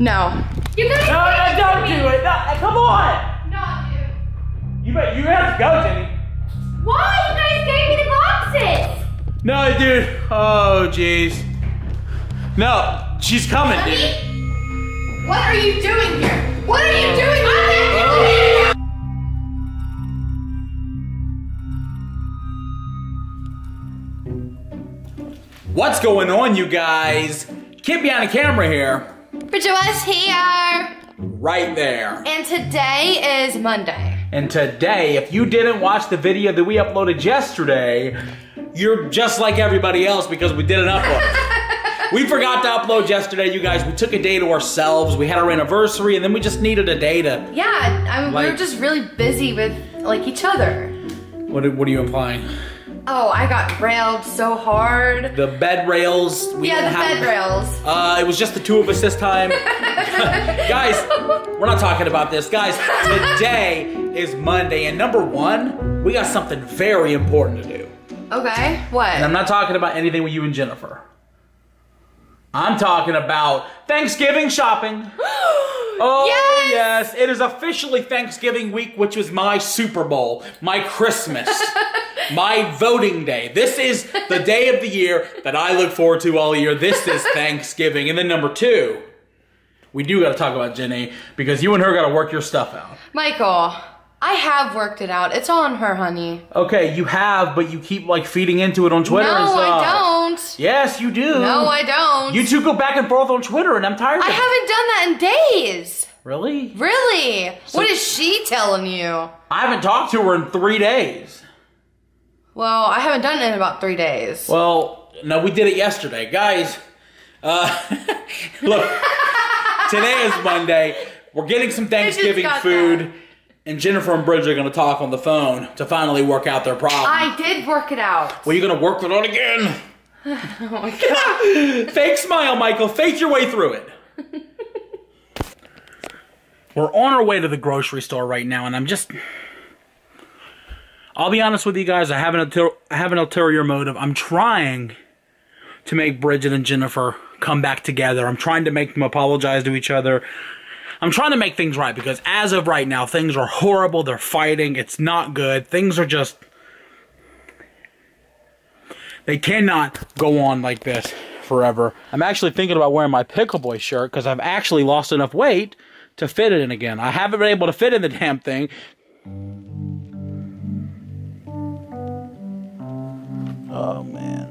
No. You guys don't do it. No, come on. Not do. You have to go, Jenny. Why? You guys gave me the boxes. No, dude. Oh, jeez. No, she's coming, dude. What are you doing here? What are you doing? What's going on, you guys? Can't be on a camera here. Bridgette West here. Right there. And today is Monday. And today, if you didn't watch the video that we uploaded yesterday, you're just like everybody else because we didn't upload. We forgot to upload yesterday, you guys. We took a day to ourselves. We had our anniversary, and then we just needed a day to... Yeah, I mean, we were just really busy with, like, each other. What are you implying? Oh, I got railed so hard. The bed rails. Yeah, the bed rails. It was just the two of us this time. Guys, we're not talking about this. Guys, today is Monday, and number one, we got something very important to do. Okay, what? And I'm not talking about anything with you and Jennifer. I'm talking about Thanksgiving shopping. Oh, yes! It is officially Thanksgiving week, which was my Super Bowl, my Christmas, my voting day. This is the day of the year that I look forward to all year. This is Thanksgiving. And then number two, we do got to talk about Jenny, because you and her got to work your stuff out. Michael, I have worked it out. It's all on her, honey. Okay, you have, but you keep, like, feeding into it on Twitter and stuff. No, I don't. Yes, you do. No, I don't. You two go back and forth on Twitter, and I'm tired of it. I haven't done that in days. Really? Really? So what is she telling you? I haven't talked to her in 3 days. Well, I haven't done it in about 3 days. Well, no, we did it yesterday. Guys, look, today is Monday. We're getting some Thanksgiving food. And Jennifer and Bridget are going to talk on the phone to finally work out their problem. I did work it out. Well, you're going to work it out again. Oh, my God. Fake smile, Michael. Fake your way through it. We're on our way to the grocery store right now, and I'm just... I'll be honest with you guys. I have an ulterior motive. I'm trying to make Bridget and Jennifer come back together. I'm trying to make them apologize to each other. I'm trying to make things right, because as of right now, things are horrible. They're fighting. It's not good. Things are just... They cannot go on like this forever. I'm actually thinking about wearing my Pickleboy shirt, because I've actually lost enough weight to fit it in again. I haven't been able to fit in the damn thing. Oh, man.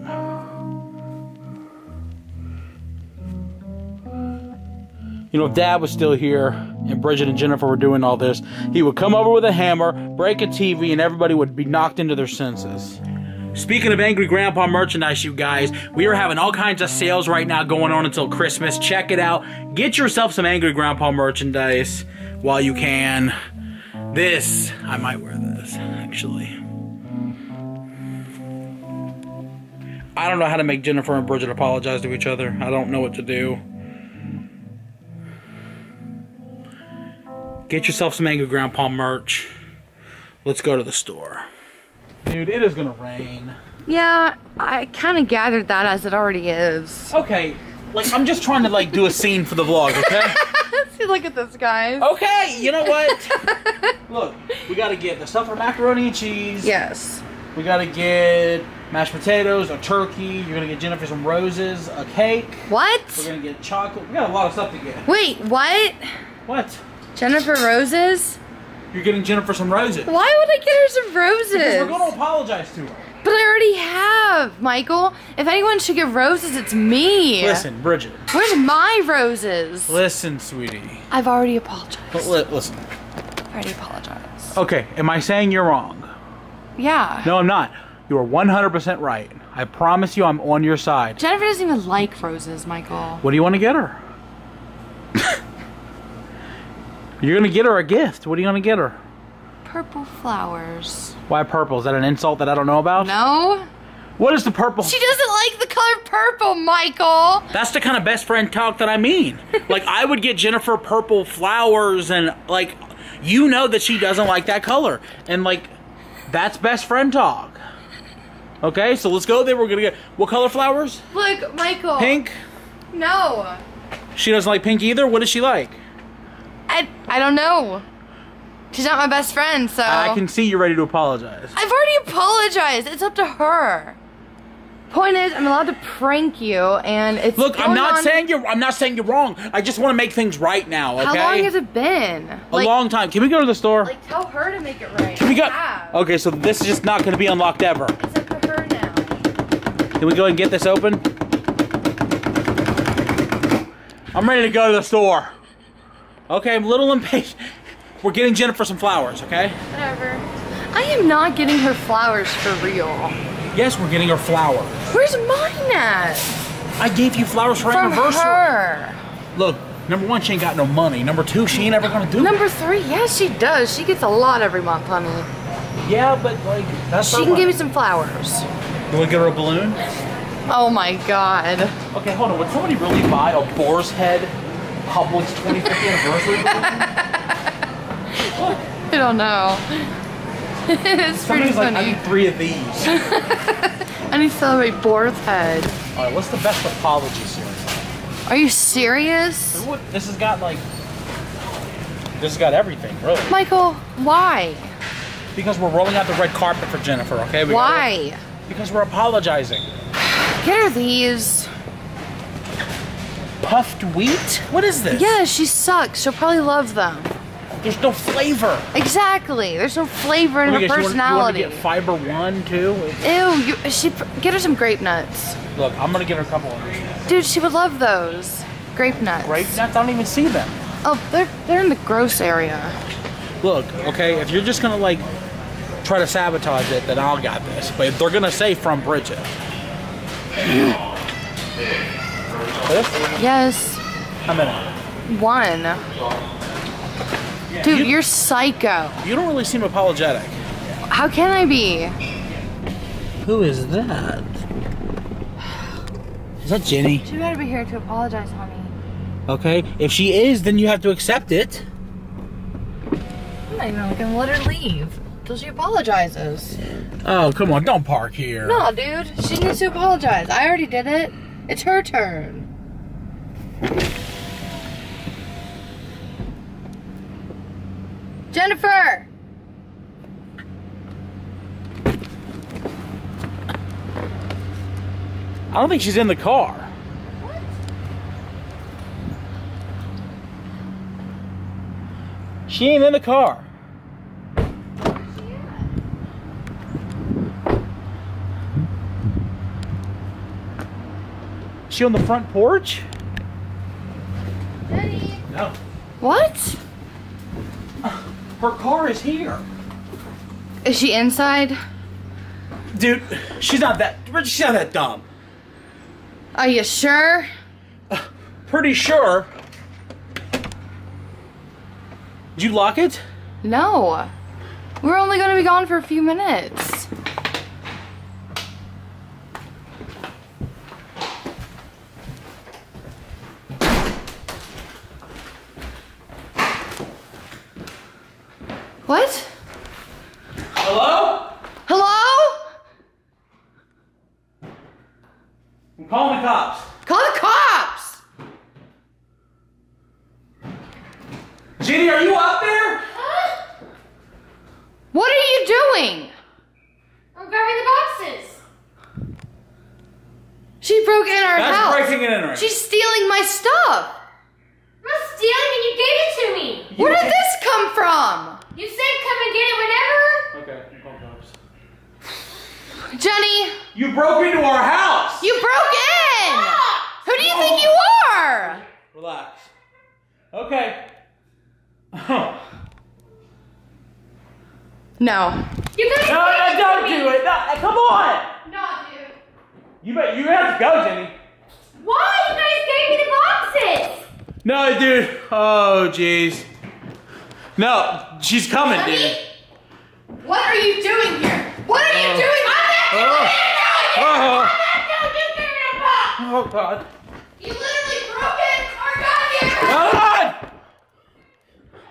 You know, if Dad was still here and Bridget and Jennifer were doing all this, he would come over with a hammer, break a TV, and everybody would be knocked into their senses. Speaking of Angry Grandpa merchandise, you guys, we are having all kinds of sales right now going on until Christmas. Check it out. Get yourself some Angry Grandpa merchandise while you can. This, I might wear this, actually. I don't know how to make Jennifer and Bridget apologize to each other. I don't know what to do. Get yourself some Angry Grandpa merch. Let's go to the store. Dude, it is gonna rain. Yeah, I kinda gathered that as it already is. Okay, like, I'm just trying to, like, do a scene for the vlog, okay? Look at this, guys. Okay, you know what? Look, we gotta get the stuff for macaroni and cheese. Yes. We gotta get mashed potatoes, a turkey. You're gonna get Jennifer some roses, a cake. What? We're gonna get chocolate. We got a lot of stuff to get. Wait, what? What? Jennifer roses? You're getting Jennifer some roses. Why would I get her some roses? Because we're going to apologize to her. But I already have, Michael. If anyone should get roses, it's me. Listen, Bridget. Where's my roses? Listen, sweetie. I've already apologized. But listen. I've already apologized. Okay, am I saying you're wrong? Yeah. No, I'm not. You are 100% right. I promise you I'm on your side. Jennifer doesn't even like roses, Michael. What do you want to get her? You're gonna get her a gift. What are you gonna get her? Purple flowers. Why purple? Is that an insult that I don't know about? No. What is the purple? She doesn't like the color purple, Michael. That's the kind of best friend talk that I mean. Like, I would get Jennifer purple flowers, and, like, you know that she doesn't like that color. And, like, that's best friend talk. Okay, so let's go there. We're gonna get, what color flowers? Look, Michael. Pink? No. She doesn't like pink either? What does she like? I don't know. She's not my best friend, so... I can see you're ready to apologize. I've already apologized. It's up to her. Point is, I'm allowed to prank you, and it's Look, I'm not saying you're wrong. I just want to make things right now, okay? How long has it been? A long time. Can we go to the store? Like, tell her to make it right. Can we go? Yeah. Okay, so this is just not going to be unlocked ever. It's up to her now. Can we go ahead and get this open? I'm ready to go to the store. Okay, I'm a little impatient. We're getting Jennifer some flowers, okay? Whatever. I am not getting her flowers for real. Yes, we're getting her flowers. Where's mine at? I gave you flowers for anniversary. Her. Look, number one, she ain't got no money. Number two, she ain't ever gonna do it. Number three, yes, she does. She gets a lot every month, honey. Yeah, but like, that's She can give me some flowers. You wanna get her a balloon? Oh my God. Okay, hold on. Would somebody really buy a Boar's Head Publix 25th anniversary balloon? Look. I don't know. It's pretty funny. Like, I need 3 of these. I need to celebrate Boar's Head. All right, what's the best apology series? Are you serious? This has got like, this has got everything, really. Michael, why? Because we're rolling out the red carpet for Jennifer, okay? Why? Because we're apologizing. Get her these. Puffed wheat? What is this? Yeah, she sucks. She'll probably love them. There's no flavor. Exactly. There's no flavor in her personality. You want to get Fiber One, too? Ew. Get her some grape nuts. Look, I'm going to give her a couple of those. Dude, she would love those. Grape nuts. Grape nuts? I don't even see them. Oh, they're in the gross area. Look, okay, if you're just going to, like, try to sabotage it, then I'll got this. But they're going to say from Bridgette. This? Yes. How many? 1. Dude, you're psycho. You don't really seem apologetic. How can I be? Who is that? Is that Jenny? She better be here to apologize, honey. Okay, if she is, then you have to accept it. I'm not even gonna let her leave till she apologizes. Oh, come on, don't park here. No, dude, she needs to apologize. I already did it. It's her turn. Jennifer! I don't think she's in the car. What? She ain't in the car. Where's she at? Is she on the front porch? Jenny! No. What? Her car is here. Is she inside? Dude, she's not that dumb. Are you sure? Pretty sure. Did you lock it? No. We're only gonna be gone for a few minutes. What? Hello? Hello? I'm calling the cops. Call the cops! Jenny, are you up there? Huh? What are you doing? I'm grabbing the boxes. She broke in our house. That's breaking and entering. She's stealing my stuff. I'm not stealing and you gave it to me. Where did this come from? You said come and get it whenever. Okay, I'm calling cops. Jenny! You broke into our house! You broke in! Stop. Who do you think you are? Relax. Okay. No. You guys don't do it! No, come on! No, dude. You have to go, Jenny. Why? You guys gave me the boxes! No, dude. Oh, jeez. No, she's coming, dude. What are you doing here? What are you doing? I'm not doing it! I'm not doing it! Oh, God. You literally broke it! Or got it! Hold on!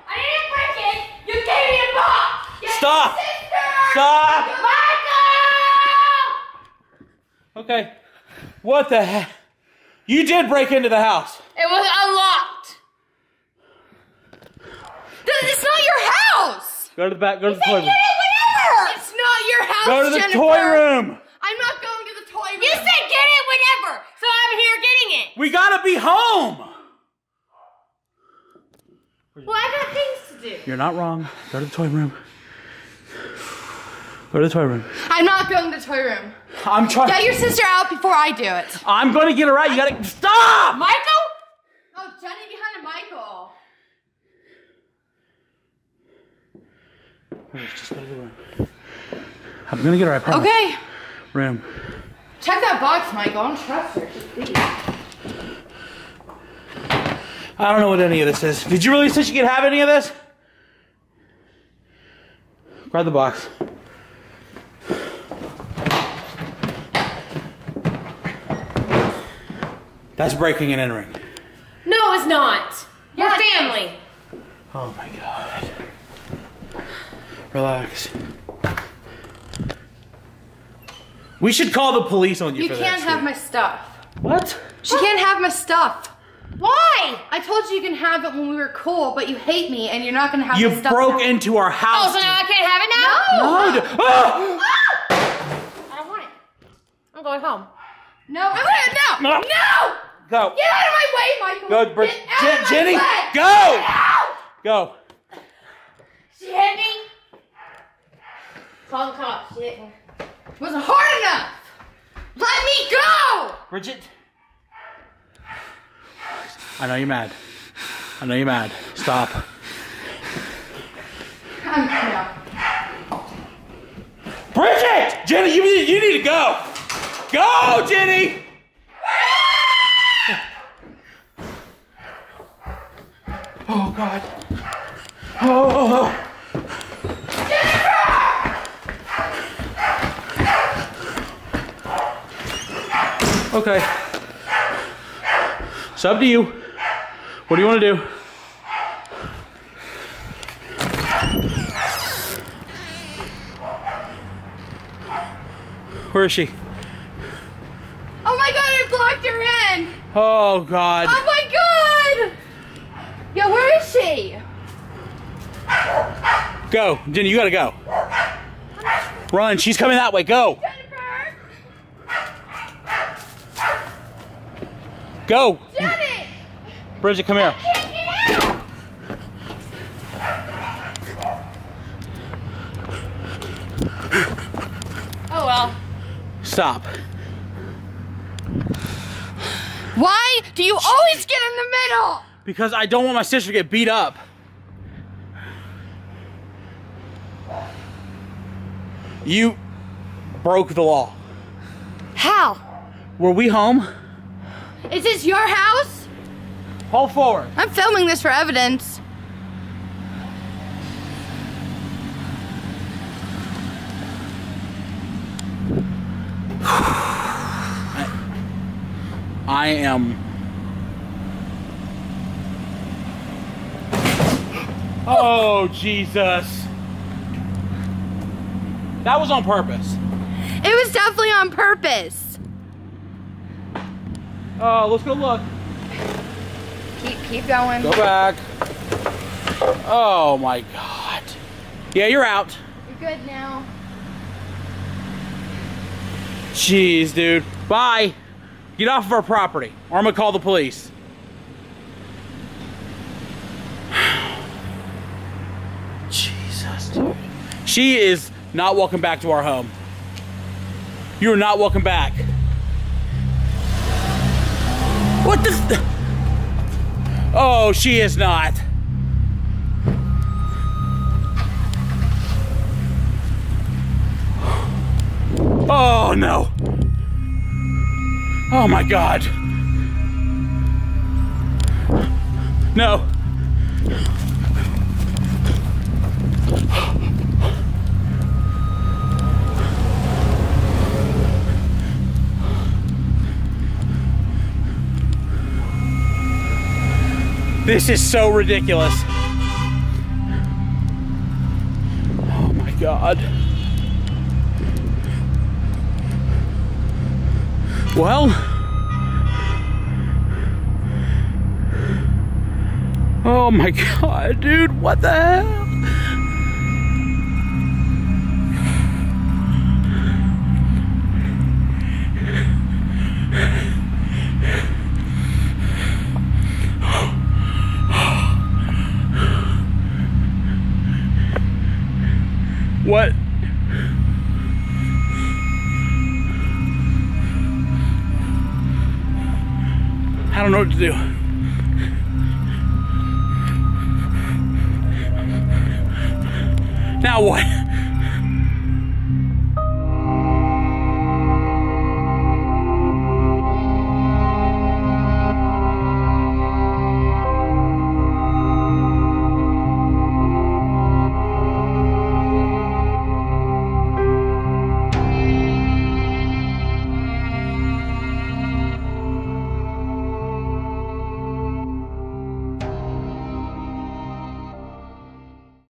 I didn't break it! You gave me a box! Stop! Stop! Michael! Okay. What the heck? You did break into the house. It was unlocked. It's not your house. Go to the back. Go to the toy room. It's not your house. Go to the toy room. I'm not going to the toy room. You said get it whenever, so I'm here getting it. We gotta be home. Well, I got things to do. You're not wrong. Go to the toy room. Go to the toy room. I'm not going to the toy room. I'm trying. Get your sister out before I do it. I'm gonna get her out. You gotta stop, Michael. Oh, Jenny behind Michael. Just go to the room. I'm gonna get her. I promise. Okay. Room. Check that box, Michael. I don't trust her. She's busy. I don't know what any of this is. Did you really say she could have any of this? Grab the box. That's breaking and entering. No, it's not. Your family. Oh my God. Relax. We should call the police on you. You for can't that, have my stuff. What? She can't have my stuff. Why? I told you you can have it when we were cool, but you hate me and you're not gonna have my stuff. You broke into our house. Oh, so now I can't have it now? No. I don't want it. I'm going home. No. No. No. Go. Get out of my way, Michael. Go, Bridgette. Jenny, go. Go. She hit me. Call the cops. She hit me. It wasn't hard enough. Let me go. Bridgette. I know you're mad. I know you're mad. Stop. I'm out. Bridgette! Jenny, you need to go. Go, Jenny! Oh, God. Oh. Jennifer! Okay. It's up to you. What do you want to do? Where is she? Oh my God, I blocked her in. Oh God. Oh my God. Yeah, where is she? Go, Jenny, you gotta go. Run, she's coming that way, go. Go! Jenny! Bridgette, come here. I can't get out. Oh well. Stop. Why do you always get in the middle? Because I don't want my sister to get beat up. You broke the law. How? Were we home? Is this your house? Hold forward. I'm filming this for evidence. I am. Oh, Jesus. That was on purpose. It was definitely on purpose. Oh, let's go look. Keep going. Go back. Oh my God. Yeah, you're out. You're good now. Jeez, dude. Bye. Get off of our property, or I'm gonna call the police. Jesus, dude. She is not welcome back to our home. You are not welcome back. What the? Oh, she is not. Oh no. Oh my God. No. This is so ridiculous. Oh my God. Well, Oh my God, dude, what the hell? What? I don't know what to do. Now what?